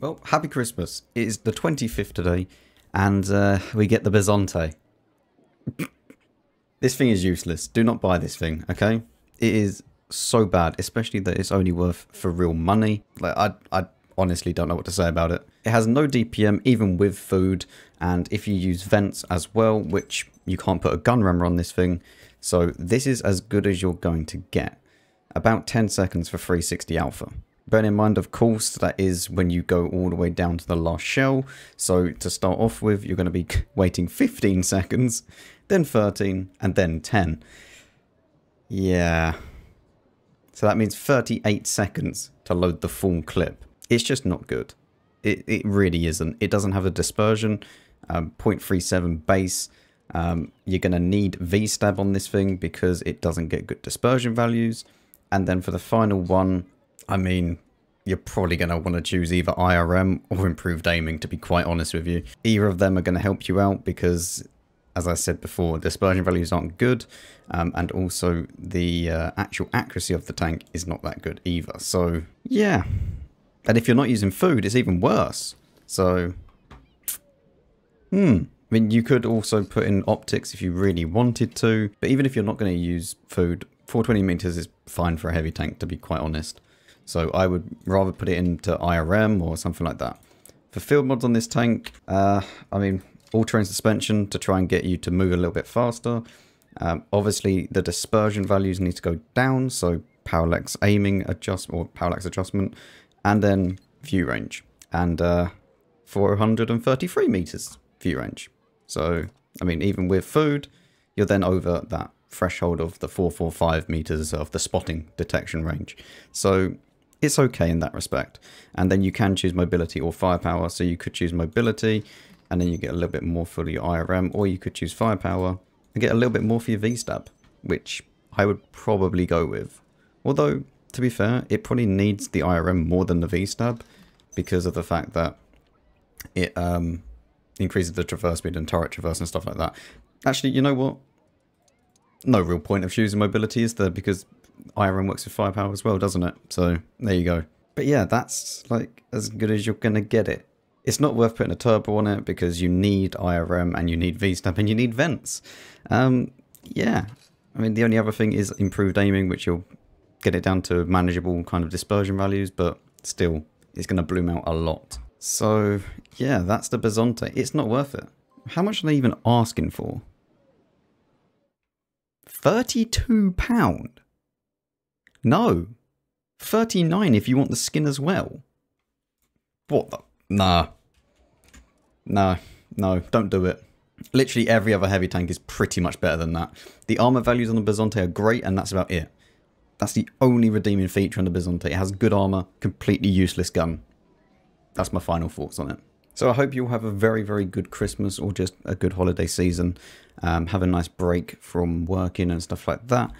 Well, happy Christmas. It is the 25th today, and we get the Bisonte. This thing is useless. Do not buy this thing, okay? It is so bad, especially that it's only worth for real money. Like, I honestly don't know what to say about it. It has no DPM, even with food, and if you use vents as well, which you can't put a gun rammer on this thing, so this is as good as you're going to get. About 10 seconds for 360 alpha. Bear in mind, of course, that is when you go all the way down to the last shell. So to start off with, you're going to be waiting 15 seconds, then 13, and then 10. Yeah. So that means 38 seconds to load the full clip. It's just not good. It really isn't. It doesn't have a dispersion, 0.37 base. You're going to need V-stab on this thing because it doesn't get good dispersion values. And then for the final one, I mean, you're probably going to want to choose either IRM or improved aiming, to be quite honest with you. Either of them are going to help you out because, as I said before, dispersion values aren't good, and also the actual accuracy of the tank is not that good either. So, yeah. And if you're not using food, it's even worse. So, I mean, you could also put in optics if you really wanted to, but even if you're not going to use food, 420 meters is fine for a heavy tank, to be quite honest. So I would rather put it into IRM or something like that. For field mods on this tank, I mean, all-terrain suspension to try and get you to move a little bit faster. Obviously, the dispersion values need to go down, so parallax aiming adjust or parallax adjustment, and then view range and 433 meters view range. So I mean, even with food, you're then over that threshold of the 445 meters of the spotting detection range. So it's okay in that respect. And then you can choose mobility or firepower. So you could choose mobility and then you get a little bit more for your IRM, or you could choose firepower and get a little bit more for your V-stab, which I would probably go with. Although, to be fair, it probably needs the IRM more than the V-stab because of the fact that it increases the traverse speed and turret traverse and stuff like that. Actually, you know what? No real point of choosing mobility, is there? Because IRM works with firepower as well, doesn't it? So there you go. But yeah, that's like as good as you're going to get it. It's not worth putting a turbo on it because you need IRM and you need V-stab and you need vents. Yeah, I mean, the only other thing is improved aiming, which you'll get it down to manageable kind of dispersion values, but still, it's going to bloom out a lot. So yeah, that's the Bisonte. It's not worth it. How much are they even asking for? £32? No. £39 if you want the skin as well. What the? Nah. No, don't do it. Literally every other heavy tank is pretty much better than that. The armor values on the Bisonte are great, and that's about it. That's the only redeeming feature on the Bisonte. It has good armor, completely useless gun. That's my final thoughts on it. So I hope you all have a very, very good Christmas, or just a good holiday season. Have a nice break from working and stuff like that.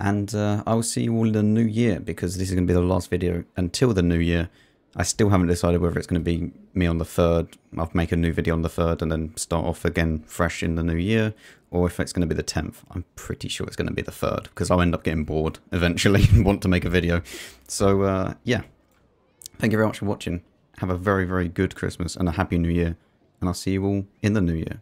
And I will see you all in the new year, because this is going to be the last video until the new year. I still haven't decided whether it's going to be me on the 3rd. I'll make a new video on the 3rd and then start off again fresh in the new year. Or if it's going to be the 10th. I'm pretty sure it's going to be the 3rd, because I'll end up getting bored eventually and want to make a video. So yeah, thank you very much for watching. Have a very, very good Christmas and a happy new year, and I'll see you all in the new year.